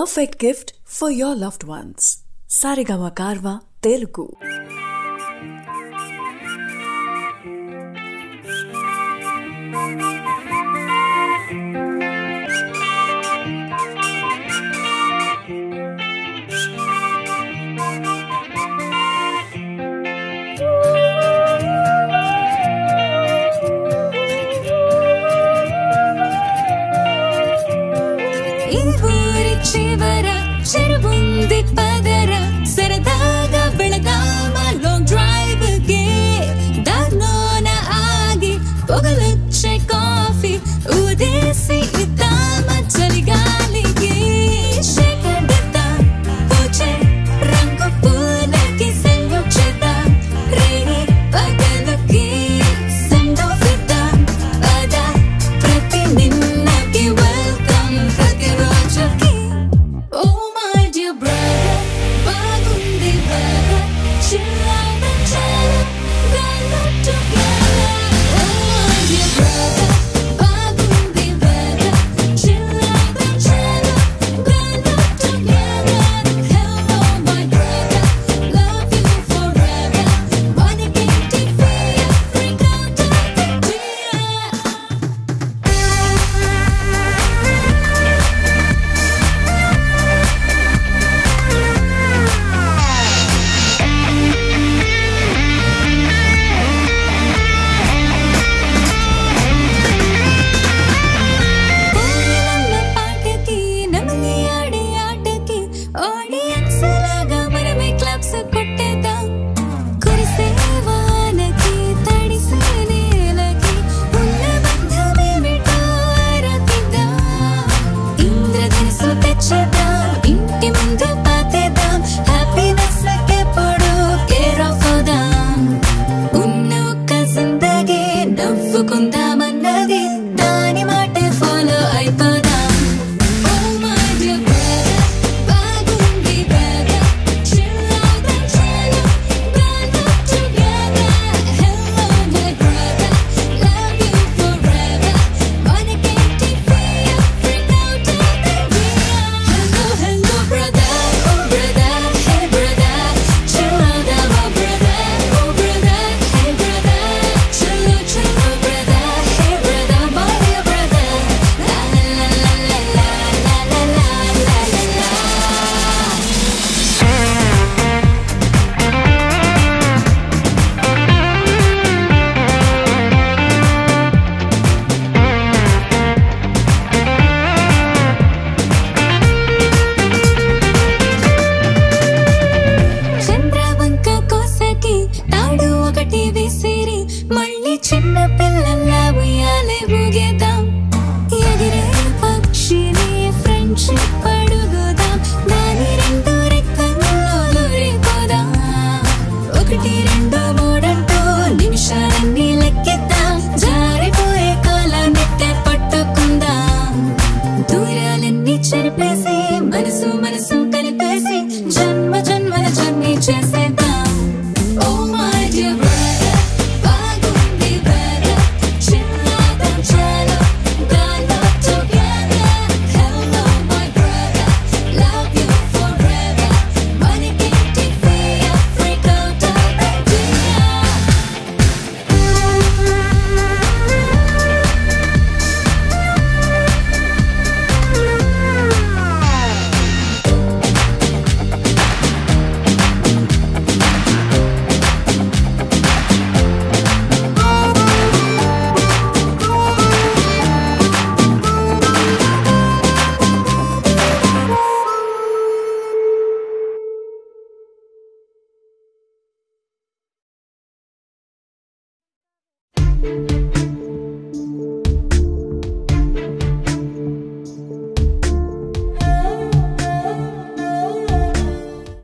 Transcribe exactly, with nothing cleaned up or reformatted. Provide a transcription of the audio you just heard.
Perfect gift for your loved ones. Saregama Carvaan Telugu. Chivara, Cherubundi Pada.